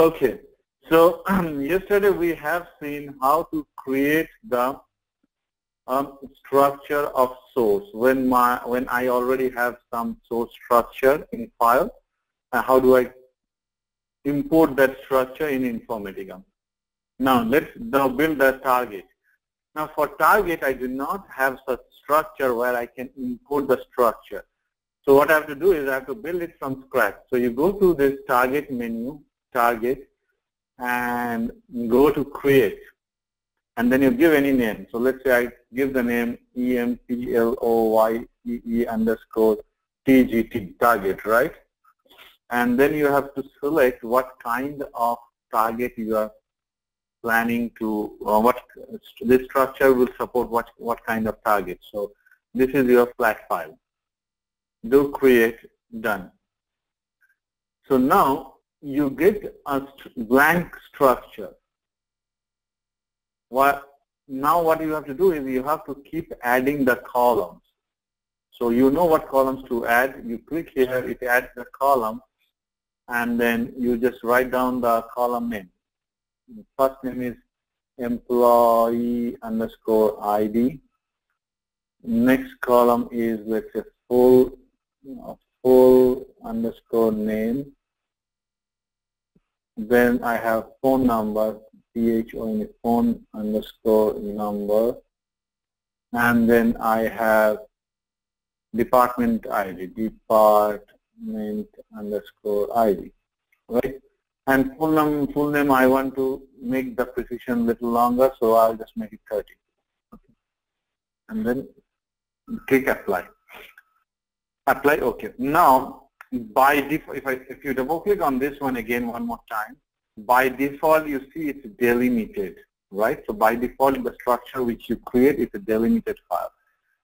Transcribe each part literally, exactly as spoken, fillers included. Okay, so um, yesterday we have seen how to create the um, structure of source. When my when I already have some source structure in file, uh, how do I import that structure in Informatica? Now let's now build the target. Now for target, I do not have such structure where I can import the structure. So what I have to do is I have to build it from scratch. So you go to this target menu. Target and go to create, and then you give any name. So let's say I give the name E M P L O Y E E underscore T G T, target, right? And then you have to select what kind of target you are planning to, or what this structure will support, what, what kind of target. So this is your flat file. Do create, done. So now you get a blank structure. What, now what you have to do is you have to keep adding the columns. So you know what columns to add. You click here, it adds the column, and then you just write down the column name. The first name is employee underscore I D. Next column is, let's say, full, full underscore name. Then I have phone number, phone phone underscore number, and then I have department I D, department underscore I D, right? And full name, full name, I want to make the precision a little longer, so I'll just make it thirty. Okay. And then click apply. Apply, okay. Now, by default, if, I, if you double click on this one again one more time, by default you see it's delimited, right? So by default the structure which you create is a delimited file.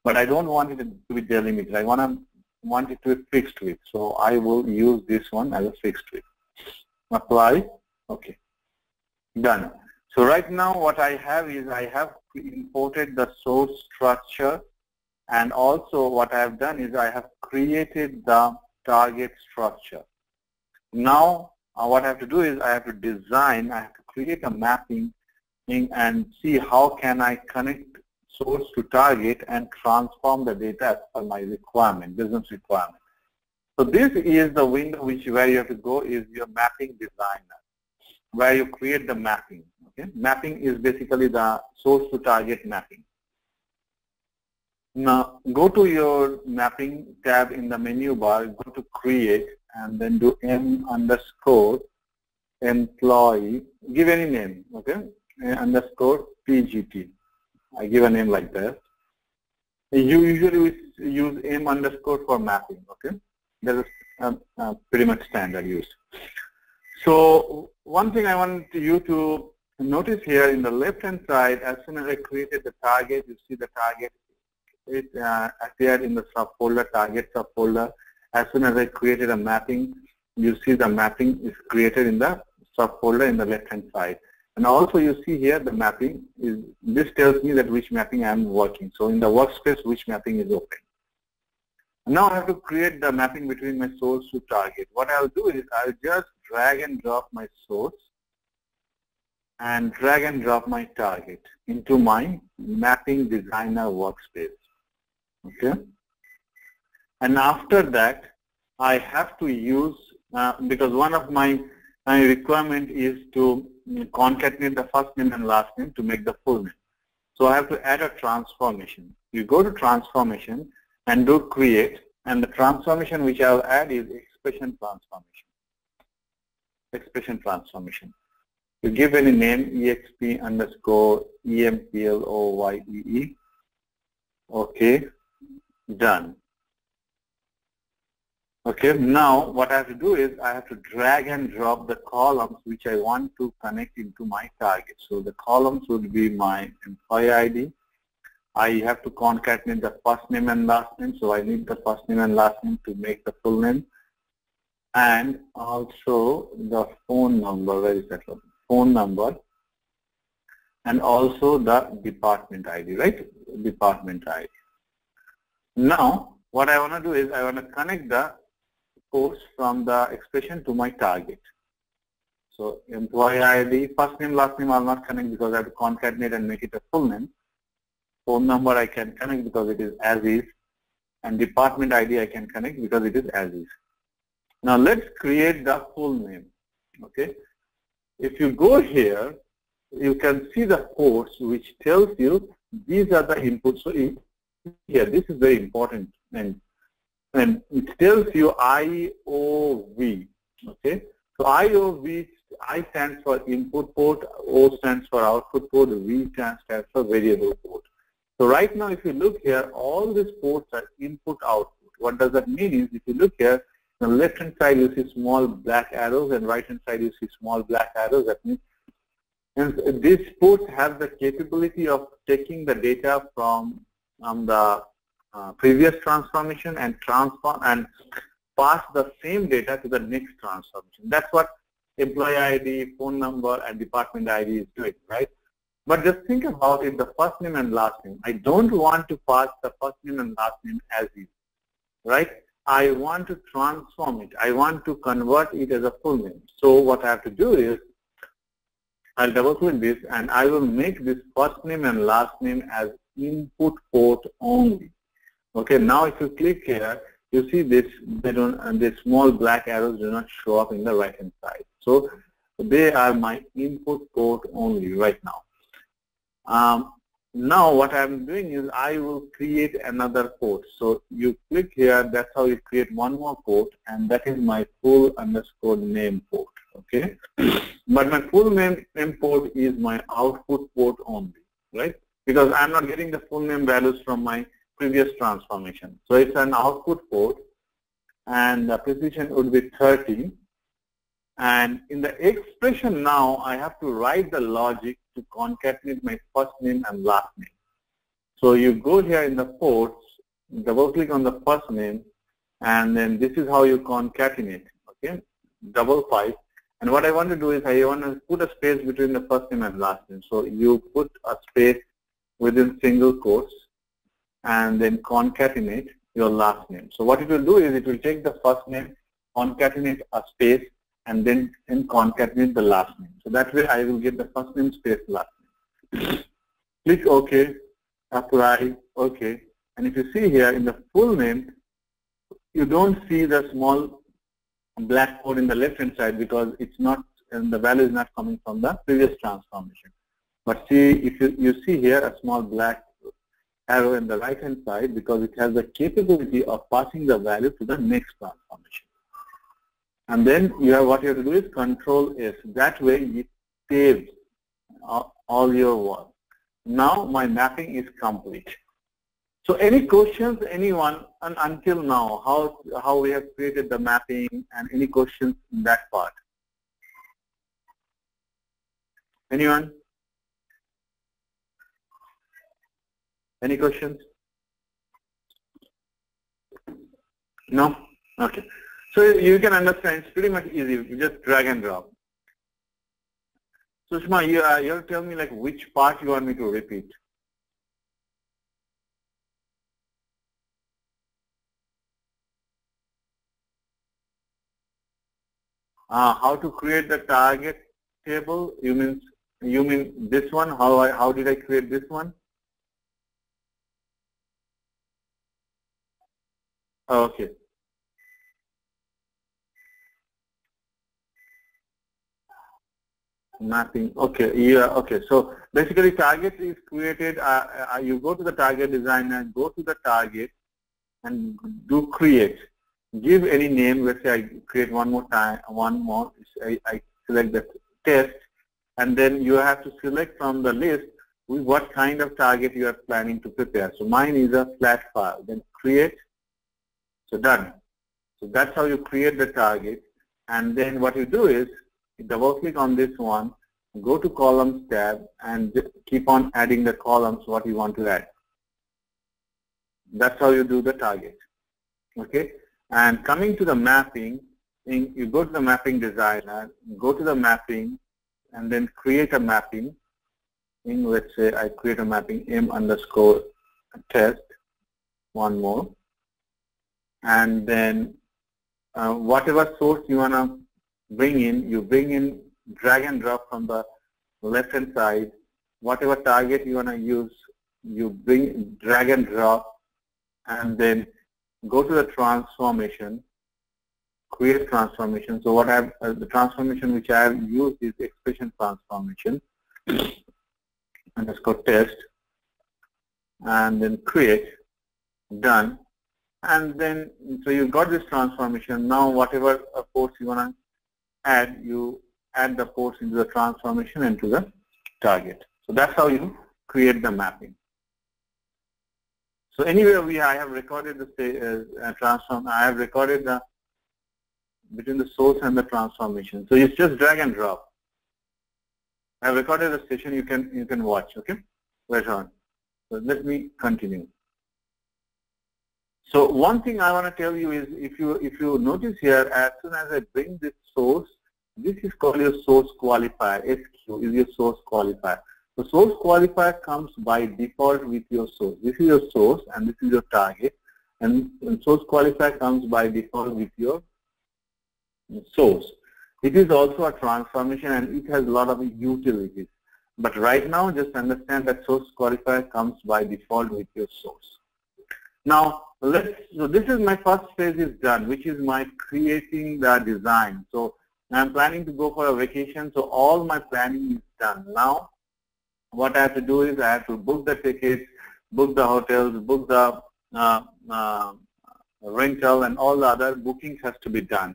But I don't want it to be delimited. I want to want it to be fixed width. So I will use this one as a fixed width. Apply. Okay. Done. So right now what I have is I have imported the source structure, and also what I have done is I have created the target structure. Now uh, what I have to do is I have to design, I have to create a mapping thing and see how can I connect source to target and transform the data as per my requirement, business requirement. So this is the window which where you have to go is your mapping designer, where you create the mapping. Okay? Mapping is basically the source to target mapping. Now go to your mapping tab in the menu bar, go to create, and then do M underscore employee, give any name, okay, underscore P G T. I give a name like that. You usually use M underscore for mapping, okay. That is uh, pretty much standard used. So one thing I want you to notice here in the left hand side, as soon as I created the target, you see the target. It uh, appeared in the subfolder, target subfolder. As soon as I created a mapping, you see the mapping is created in the subfolder in the left-hand side. And also you see here the mapping is, this tells me that which mapping I am working. So in the workspace, which mapping is open. Now I have to create the mapping between my source to target. What I'll do is I'll just drag and drop my source and drag and drop my target into my mapping designer workspace. Okay, and after that I have to use uh, because one of my my requirement is to concatenate the first name and last name to make the full name. So I have to add a transformation. You go to transformation and do create, and the transformation which I'll add is expression transformation. Expression transformation. You give any name, exp underscore employee. Okay. Done. Okay, now what I have to do is I have to drag and drop the columns which I want to connect into my target. So the columns would be my employee I D. I have to concatenate the first name and last name, so I need the first name and last name to make the full name. And also the phone number, where is that phone number? And also the department I D, right? Department I D. Now, what I want to do is I want to connect the course from the expression to my target. So employee I D, first name, last name I will not connect because I have to concatenate and make it a full name. Phone number I can connect because it is as is, and department I D I can connect because it is as is. Now let's create the full name. Okay. If you go here, you can see the course which tells you these are the inputs. So in here, this is very important. And, and it tells you I O V, okay? So I O V, I stands for input port, O stands for output port, V stands for variable port. So right now if you look here, all these ports are input output. What does that mean is if you look here, the left hand side you see small black arrows and right hand side you see small black arrows. That means and these ports have the capability of taking the data from um, the Uh, previous transformation and transform and pass the same data to the next transformation. That's what employee I D, phone number, and department I D is doing, right? But just think about it, the first name and last name. I don't want to pass the first name and last name as is, right? I want to transform it. I want to convert it as a full name. So what I have to do is, I'll double click this and I will make this first name and last name as input port only. Okay, now if you click here, you see this, they don't, and the small black arrows do not show up in the right hand side. So they are my input port only right now. Um, now what I'm doing is I will create another port. So you click here, that's how you create one more port, and that is my full underscore name port. Okay, but my full name, name port is my output port only, right? Because I'm not getting the full name values from my previous transformation. So it's an output port and the precision would be thirty. And in the expression now, I have to write the logic to concatenate my first name and last name. So you go here in the ports, double click on the first name, and then this is how you concatenate, okay? Double pipe. And what I want to do is I want to put a space between the first name and last name. So you put a space within single quotes, and then concatenate your last name. So what it will do is it will take the first name, concatenate a space, and then and concatenate the last name. So that way I will get the first name space last name. Click OK, apply, OK. And if you see here in the full name, you don't see the small black code in the left hand side because it's not, and the value is not coming from the previous transformation. But see, if you, you see here a small black arrow in the right hand side because it has the capability of passing the value to the next transformation. And then you have what you have to do is control S. That way it saves all your work. Now my mapping is complete. So any questions, anyone, and until now, how, how we have created the mapping and any questions in that part? Anyone? Any questions? No? Okay. So you can understand it's pretty much easy. You just drag and drop. Sushma, you uh, you'll tell me like which part you want me to repeat. Uh, how to create the target table? You mean you mean this one? How I how did I create this one? Okay. Mapping. Okay. Yeah. Okay. So basically, target is created. Uh, uh, you go to the target designer, go to the target, and do create. Give any name. Let's say I create one more time. One more. I, I select the test, and then you have to select from the list what kind of target you are planning to prepare. So mine is a flat file. Then create. So done. So that's how you create the target. And then what you do is double click on this one, go to columns tab, and just keep on adding the columns what you want to add. That's how you do the target. Okay. And coming to the mapping, you go to the mapping designer, go to the mapping, and then create a mapping. In, let's say I create a mapping m underscore test, one more. And then uh, whatever source you want to bring in, you bring in, drag and drop from the left hand side. Whatever target you want to use, you bring, drag and drop, and then go to the transformation, create transformation. So what I've, uh, the transformation which I have used is expression transformation, underscore test, and then create, done. And then, so you got this transformation. Now whatever uh, force you want to add, you add the force into the transformation and to the target. So that's how you create the mapping. So anyway, we I have recorded the uh, transform. I have recorded the between the source and the transformation. So it's just drag and drop. I have recorded the session. You can you can watch. Okay, later on. So let me continue. So one thing I want to tell you is if you if you notice here, as soon as I bring this source, this is called your source qualifier. S Q is your source qualifier. The source qualifier comes by default with your source. This is your source and this is your target, and source qualifier comes by default with your source. It is also a transformation and it has a lot of utilities. But right now, just understand that source qualifier comes by default with your source. Now, let's. So this is my first phase is done, which is my creating the design. So I'm planning to go for a vacation, so all my planning is done now. What I have to do is I have to book the tickets, book the hotels, book the uh, uh, rental, and all the other bookings has to be done.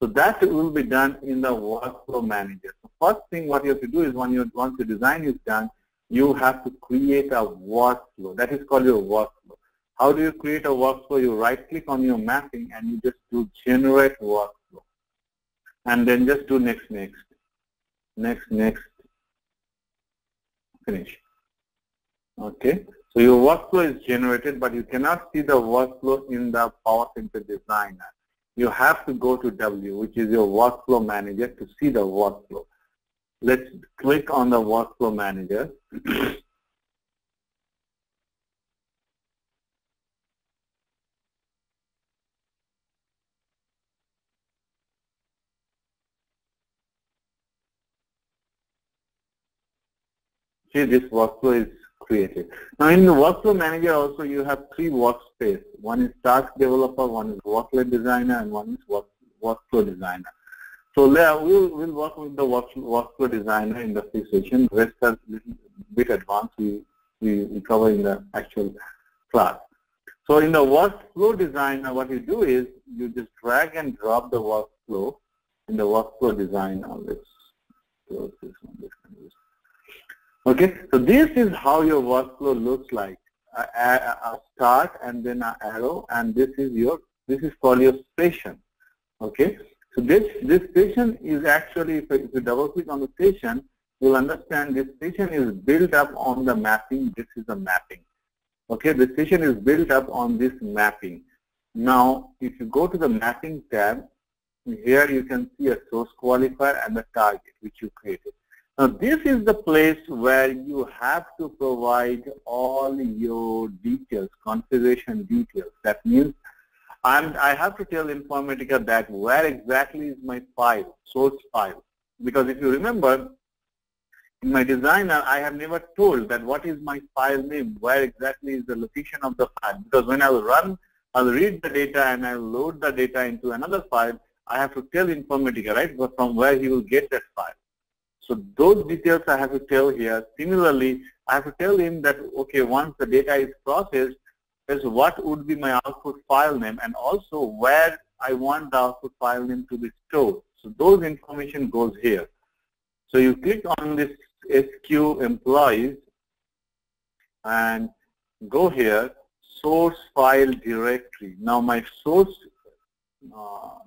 So that will be done in the workflow manager. So first thing what you have to do is when you once the design is done, you have to create a workflow. That is called your workflow. How do you create a workflow? You right click on your mapping and you just do generate workflow, and then just do next, next, next, next. Finish. Okay, so your workflow is generated, but you cannot see the workflow in the Power Center Designer. You have to go to W, which is your workflow manager, to see the workflow. Let's click on the workflow manager. See, this workflow is created. Now in the workflow manager also you have three workspace. One is task developer, one is workflow designer, and one is work, workflow designer. So there we'll, we'll work with the work, workflow designer in the free session. Rest are a little bit advanced, we, we, we cover in the actual class. So in the workflow designer, what you do is you just drag and drop the workflow in the workflow designer. Let's close this one. This one, this one. Okay, so this is how your workflow looks like. I, I, I start and then an arrow, and this is your this is called your station. Okay, so this this station is actually, if you double click on the station, you'll understand this station is built up on the mapping. This is the mapping. Okay, the station is built up on this mapping. Now, if you go to the mapping tab, here you can see a source qualifier and the target which you created. Now this is the place where you have to provide all your details, configuration details. That means I'm, I have to tell Informatica that where exactly is my file, source file. Because if you remember, in my designer, I have never told that what is my file name, where exactly is the location of the file. Because when I will run, I'll read the data and I'll load the data into another file, I have to tell Informatica, right, but from where he will get that file. So those details I have to tell here. Similarly, I have to tell him that, okay, once the data is processed, is what would be my output file name and also where I want the output file name to be stored. So those information goes here. So you click on this S Q employees and go here, source file directory. Now my source uh,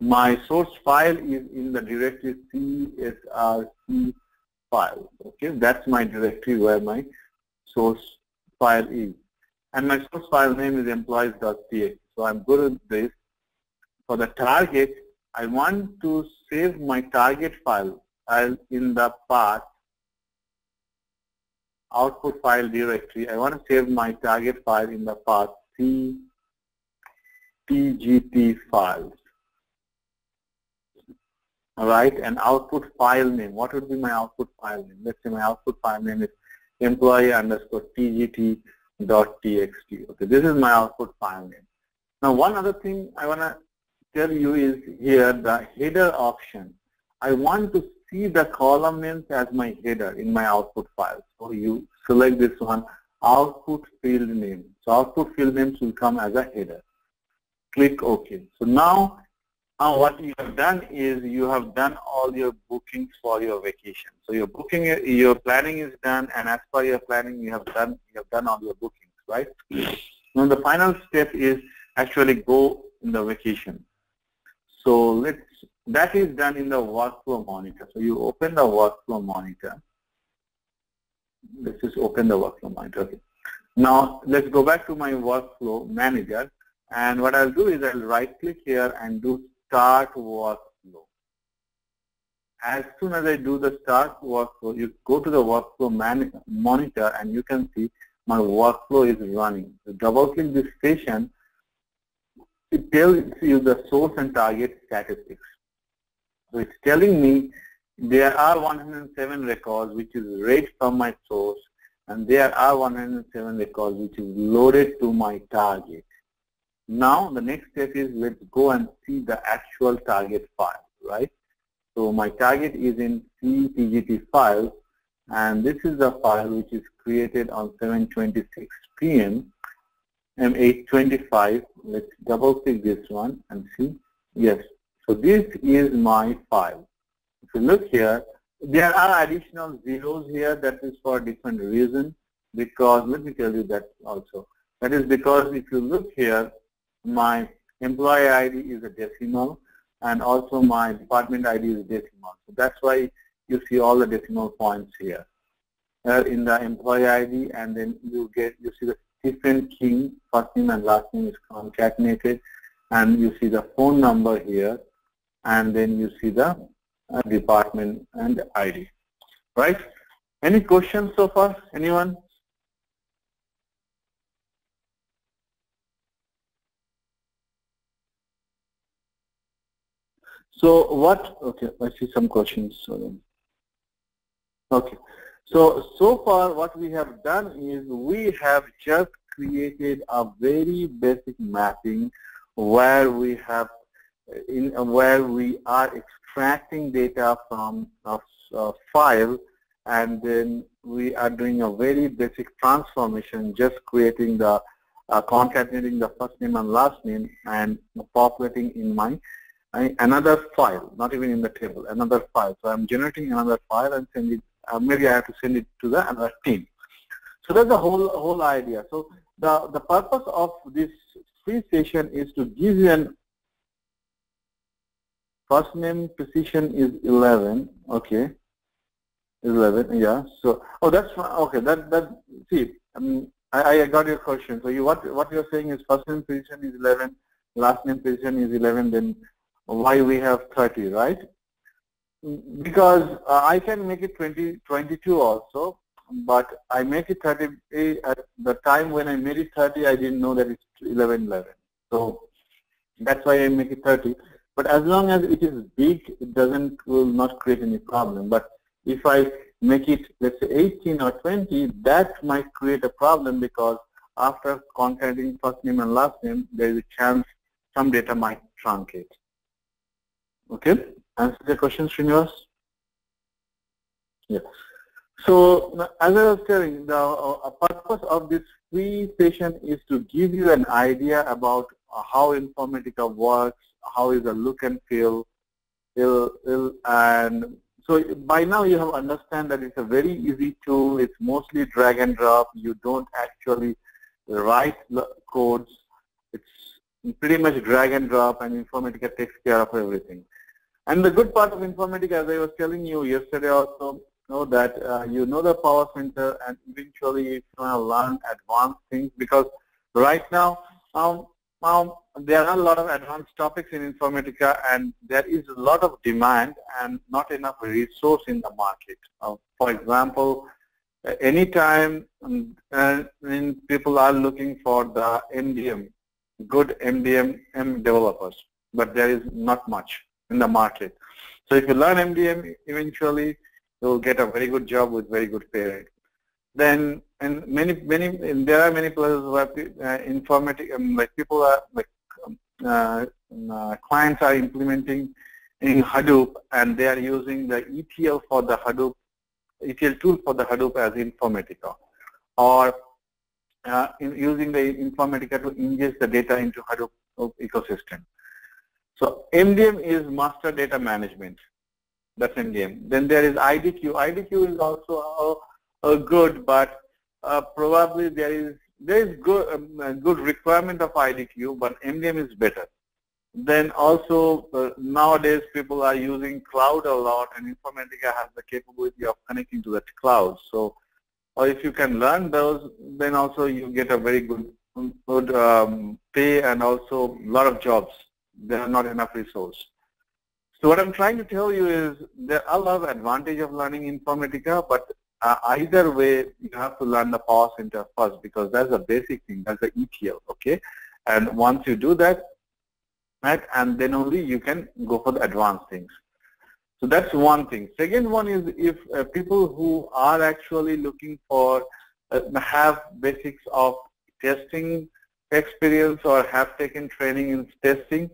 my source file is in the directory C S R C file. Okay, that's my directory where my source file is. And my source file name is employees dot t x. So I'm good at this. For the target, I want to save my target file as in the path output file directory. I want to save my target file in the path ctgt files. All right, and output file name. What would be my output file name? Let's say my output file name is employee underscore tgt dot txt. Okay, this is my output file name. Now, one other thing I want to tell you is here the header option. I want to see the column names as my header in my output file. So you select this one, output field name. So output field names will come as a header. Click OK. So now, now what you have done is you have done all your bookings for your vacation. So your booking, your planning is done, and as per your planning, you have done you have done all your bookings, right? Now the final step is actually go in the vacation. So let's, that is done in the workflow monitor. So you open the workflow monitor. Let's just open the workflow monitor. Okay. Now let's go back to my workflow manager. And what I'll do is I'll right click here and do start workflow. As soon as I do the start workflow, you go to the workflow man monitor and you can see my workflow is running. So double click this station. It tells you the source and target statistics. So it's telling me there are one hundred seven records which is read from my source, and there are one hundred seven records which is loaded to my target. Now the next step is let's go and see the actual target file, right? So my target is in C T G T file, and this is the file which is created on seven twenty-six p m M eight twenty-five, let's double click this one and see, yes. So this is my file. If you look here, there are additional zeros here, that is for a different reason, because, let me tell you that also. That is because if you look here, my employee I D is a decimal, and also my department I D is decimal. So that's why you see all the decimal points here. Uh, in the employee I D, and then you get, you see the different key, first name and last name is concatenated, and you see the phone number here, and then you see the uh, department and I D, right? Any questions so far, anyone? So what, okay, I see some questions, so okay. So, so far what we have done is we have just created a very basic mapping where we have, in, where we are extracting data from a, a file, and then we are doing a very basic transformation, just creating the, uh, concatenating the first name and last name and populating in my, I, another file, not even in the table, another file. So I'm generating another file and sending it. Uh, maybe I have to send it to the another team. So that's the whole whole idea. So the, the purpose of this free session is to give you an first name precision is eleven. Okay, eleven. Yeah. So oh, that's okay. That that see, I mean, I, I got your question. So you what what you're saying is first name precision is eleven, last name precision is eleven. Then why we have thirty, right? Because uh, I can make it twenty, twenty-two also, but I make it thirty. At the time when I made it thirty, I didn't know that it's eleven eleven. So that's why I make it thirty. But as long as it is big, it doesn't will not create any problem. But if I make it, let's say eighteen or twenty, that might create a problem, because after concatenating first name and last name, there is a chance some data might truncate. Okay. Answer the question, Srinivas? Yeah. So, as I was telling, the uh, purpose of this free session is to give you an idea about uh, how Informatica works, how is the look and feel, it'll, it'll, and so by now you have understand that it's a very easy tool. It's mostly drag and drop. You don't actually write codes. It's pretty much drag and drop, and Informatica takes care of everything. And the good part of Informatica, as I was telling you yesterday also, know that uh, you know the Power Center, and eventually you're going to learn advanced things, because right now um, um, there are a lot of advanced topics in Informatica, and there is a lot of demand and not enough resource in the market. Uh, for example, anytime um, uh, when people are looking for the M D M, good M D M developers, but there is not much in the market. So if you learn M D M, eventually you will get a very good job with very good pay rate. Then, and many, many, and there are many places where uh, informatic, um, like people are, like um, uh, uh, clients are implementing in Hadoop, and they are using the E T L for the Hadoop, E T L tool for the Hadoop as Informatica, or uh, in using the Informatica to ingest the data into Hadoop ecosystem. So M D M is master data management. That's M D M. Then there is I D Q. I D Q is also a, a good, but uh, probably there is there is good um, a good requirement of I D Q, but M D M is better. Then also uh, nowadays people are using cloud a lot, and Informatica has the capability of connecting to that cloud. So, or if you can learn those, then also you get a very good good um, pay, and also a lot of jobs. There are not enough resources. So what I'm trying to tell you is there are a lot of advantage of learning Informatica, but uh, either way, you have to learn the Power Center first, because that's the basic thing, that's the E T L, okay? And once you do that, right, and then only you can go for the advanced things. So that's one thing. Second one is if uh, people who are actually looking for, uh, have basics of testing experience or have taken training in testing,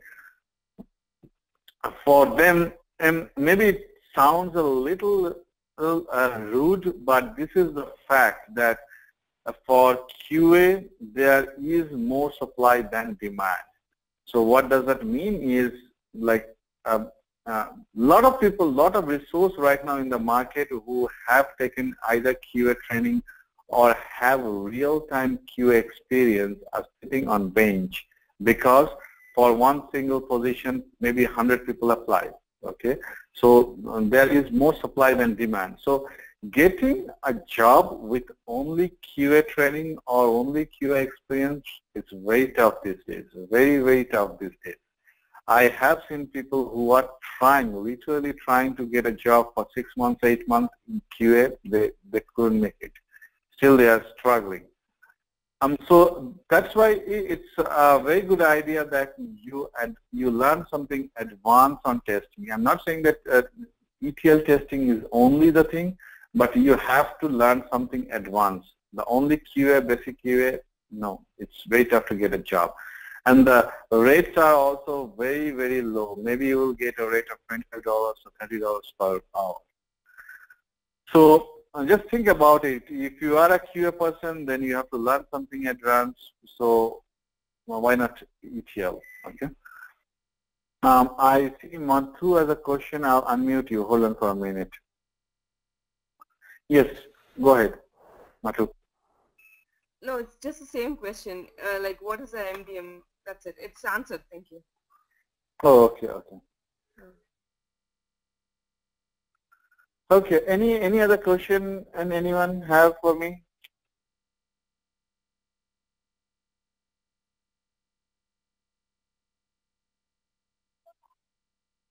for them, and maybe it sounds a little uh, rude, but this is the fact that for Q A, there is more supply than demand. So what does that mean is, like, a, a lot of people, a lot of resource right now in the market who have taken either Q A training or have real-time Q A experience are sitting on bench, because for one single position, maybe one hundred people apply, okay? So um, there is more supply than demand. So getting a job with only Q A training or only Q A experience is very tough these days, very, very tough these days. I have seen people who are trying, literally trying to get a job for six months, eight months in Q A, they, they couldn't make it. Still they are struggling. Um, so that's why it's a very good idea that you and you learn something advanced on testing. I'm not saying that uh, E T L testing is only the thing, but you have to learn something advanced. The only Q A, basic Q A, no, it's very tough to get a job. And the rates are also very, very low. Maybe you will get a rate of twenty-five dollars or thirty dollars per hour. So just think about it. If you are a Q A person, then you have to learn something advanced. So well, why not E T L? Okay. Um, I see Madhu has a question. I'll unmute you. Hold on for a minute. Yes, go ahead, Madhu. No, it's just the same question. Uh, like, what is an M D M? That's it. It's answered. Thank you. Oh, okay, okay. Okay, any any other question and anyone have for me?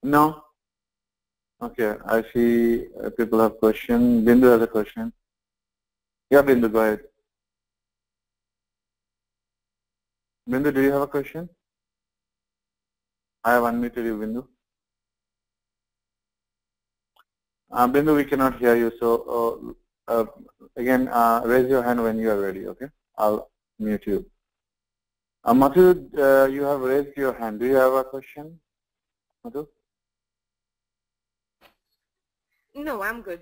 No? Okay, I see uh, people have question. Bindu has a question. Yeah, Bindu, go ahead. Bindu, do you have a question? I have unmuted you, Bindu. Uh, Bindu, we cannot hear you, so uh, uh, again, uh, raise your hand when you are ready, okay? I'll mute you. Uh, Madhu, uh, you have raised your hand. Do you have a question, Madhu? No, I'm good.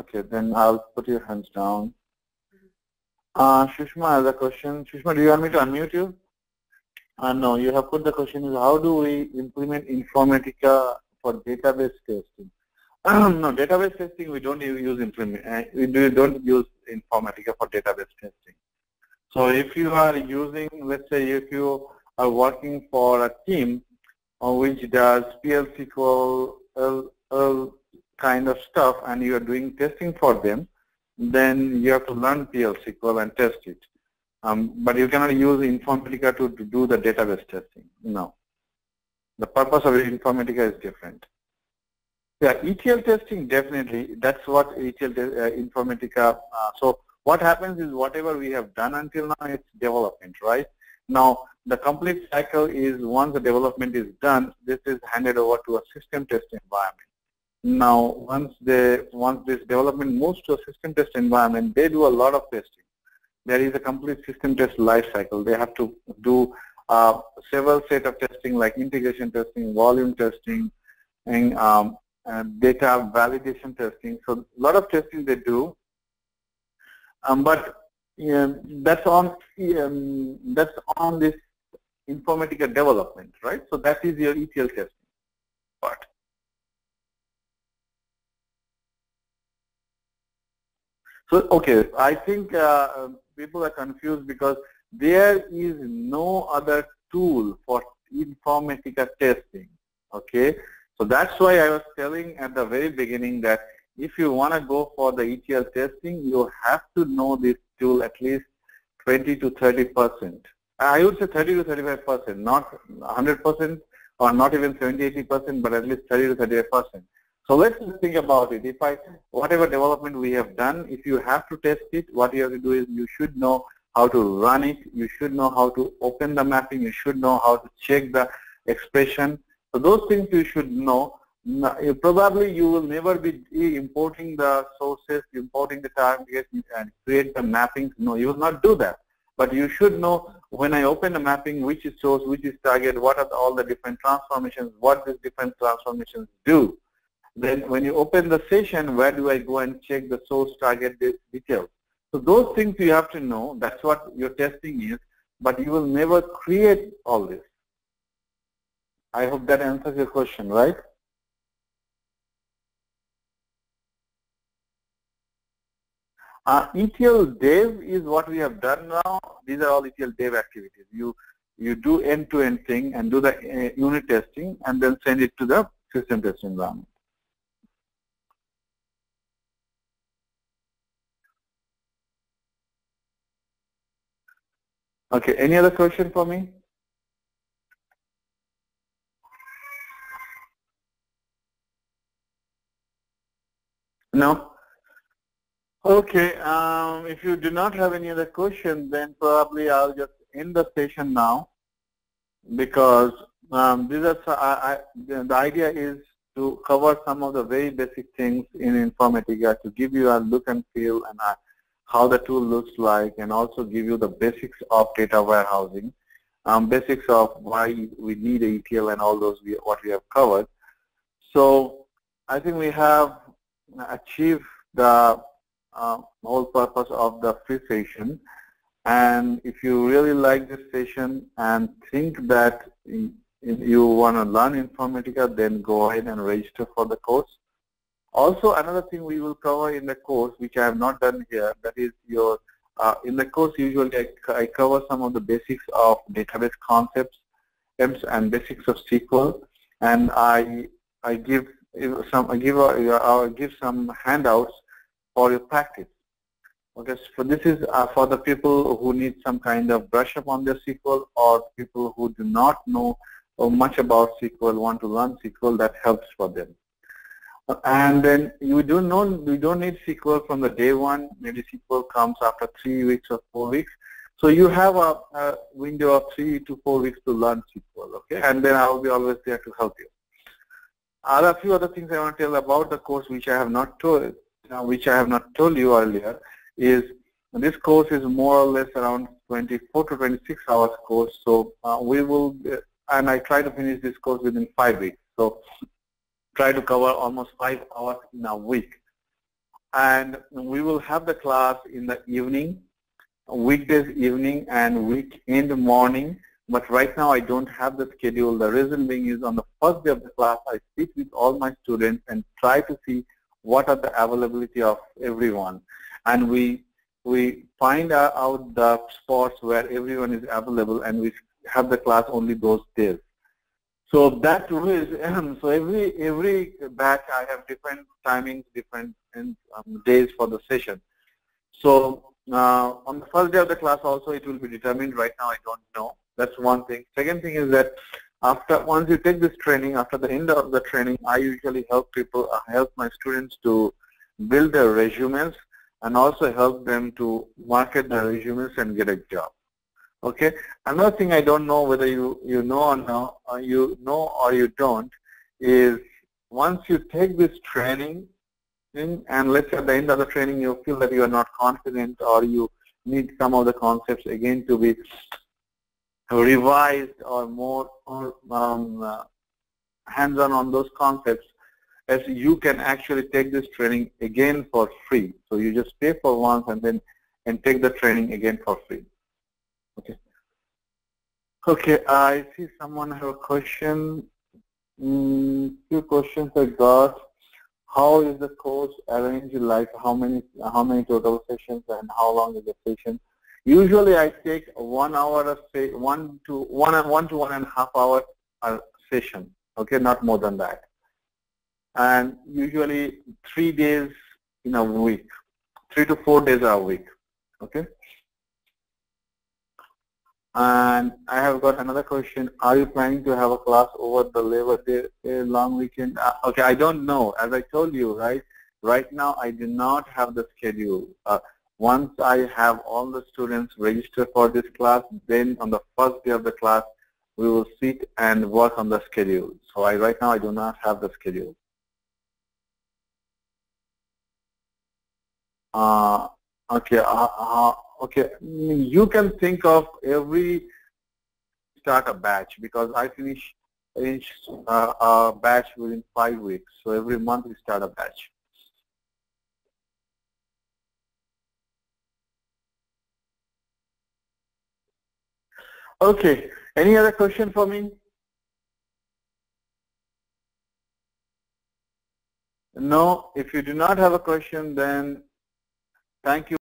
Okay, then I'll put your hands down. Uh, Sushma has a question. Sushma, do you want me to unmute you? Uh, no, you have put the question is, how do we implement Informatica for database testing? No, database testing we don't use we don't use Informatica for database testing. So if you are using, let's say if you are working for a team which does P L S Q L kind of stuff and you are doing testing for them, then you have to learn P L S Q L and test it. Um, but you cannot use Informatica to, to do the database testing, no. The purpose of Informatica is different. Yeah, E T L testing, definitely, that's what E T L uh, Informatica, uh, so what happens is whatever we have done until now, it's development, right? Now, the complete cycle is once the development is done, this is handed over to a system test environment. Now, once, they, once this development moves to a system test environment, they do a lot of testing. There is a complete system test life cycle. They have to do uh, several set of testing like integration testing, volume testing, and um, uh, data validation testing. So a lot of testing they do, um, but yeah, that's on um, that's on this Informatica development, right? So that is your E T L testing part. So okay, I think uh, people are confused because there is no other tool for Informatica testing, okay? So that's why I was telling at the very beginning that if you want to go for the E T L testing, you have to know this tool at least twenty to thirty percent. I would say thirty to thirty-five percent, not one hundred percent or not even seventy to eighty percent, but at least thirty to thirty-five percent. So let's think about it. If I, whatever development we have done, if you have to test it, what you have to do is you should know how to run it, you should know how to open the mapping, you should know how to check the expression. So those things you should know. Probably you will never be importing the sources, importing the targets and create the mappings. No, you will not do that. But you should know when I open the mapping, which is source, which is target, what are all the different transformations, what these different transformations do. Then when you open the session, where do I go and check the source target details? So those things you have to know. That's what your testing is. But you will never create all this. I hope that answers your question, right? Uh, E T L dev is what we have done now. These are all E T L dev activities. You, you do end-to-end thing and do the unit testing and then send it to the system test environment. Okay, any other question for me? No? Okay, um, if you do not have any other question, then probably I'll just end the session now, because um, these are, I, I, the idea is to cover some of the very basic things in Informatica to give you a look and feel and a, how the tool looks like, and also give you the basics of data warehousing, um, basics of why we need a E T L and all those we, what we have covered. So I think we have achieved the uh, whole purpose of the free session. And if you really like this session and think that you want to learn Informatica, then go ahead and register for the course. Also, another thing we will cover in the course, which I have not done here, that is your, uh, in the course usually I, I cover some of the basics of database concepts and basics of S Q L, and I, I give some, I give, I give some handouts for your practice. Okay, so this is uh, for the people who need some kind of brush up on their S Q L, or people who do not know much about S Q L, want to learn S Q L, that helps for them. And then you don't know, you don't need S Q L from the day one. Maybe S Q L comes after three weeks or four weeks. So you have a, a window of three to four weeks to learn S Q L, okay? And then I'll be always there to help you. Are a few other things I want to tell about the course, which I have not told, which I have not told you earlier, is this course is more or less around twenty-four to twenty-six hours course. So uh, we will, and I try to finish this course within five weeks. So try to cover almost five hours in a week. And we will have the class in the evening, weekdays evening and weekend morning. But right now I don't have the schedule. The reason being is on the first day of the class, I speak with all my students and try to see what are the availability of everyone. And we, we find out the spots where everyone is available, and we have the class only those days. So that rule is um, so every every batch I have different timings, different um, days for the session. So uh, on the first day of the class also it will be determined. Right now I don't know. That's one thing. Second thing is that after once you take this training, after the end of the training, I usually help people, uh, help my students to build their resumes and also help them to market their resumes and get a job. Okay. Another thing I don't know whether you you know or no, or you know or you don't, is once you take this training, in, and let's say at the end of the training you feel that you are not confident or you need some of the concepts again to be revised or more or um, uh, hands-on on those concepts, as you can actually take this training again for free. So you just pay for once and then and take the training again for free. Okay. Okay. I see someone have a question. Mm, few questions I got. How is the course arranged? Like how many how many total sessions and how long is the session? Usually I take one hour of say one to one and one to one and a half hour session. Okay, not more than that. And usually three days in a week, three to four days a week. Okay. And I have got another question. Are you planning to have a class over the Labor Day a long weekend? Uh, okay, I don't know. As I told you, right? Right now, I do not have the schedule. Uh, once I have all the students registered for this class, then on the first day of the class, we will sit and work on the schedule. So I, right now, I do not have the schedule. Uh, okay. Uh, uh, Okay, you can think of every start a batch because I finish each uh, uh, batch within five weeks. So every month we start a batch. Okay, any other question for me? No, if you do not have a question, then thank you.